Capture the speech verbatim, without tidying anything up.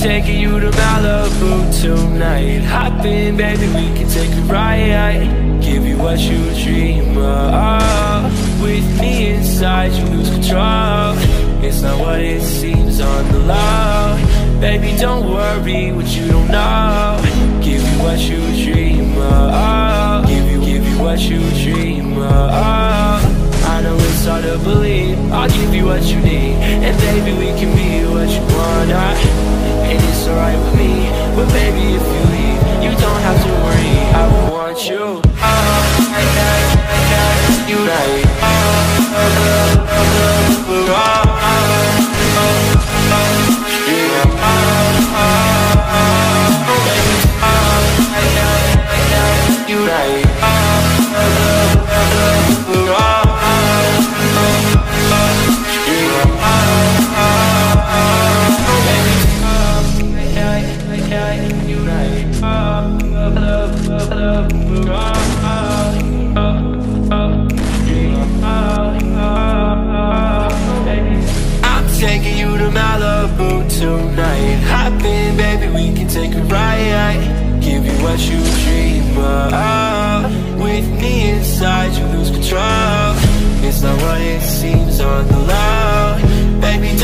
taking you to Malibu tonight. Hop in, baby, we can take a ride. Give you what you dream of. With me inside, you lose control. It's not what it seems on the low. Baby, don't worry what you don't know. Give you what you dream of. Give you, give you what you dream of. I know it's hard to believe. I'll give you what you need, and baby, we can be what you wanna. And it's alright with me, but baby, if you leave, you don't have to worry. I want you. Oh, I got you right. Oh, you right. Tonight, hop in, baby, we can take a ride. Give you what you dream of. With me inside, you lose control. It's not what it seems on the low. Baby,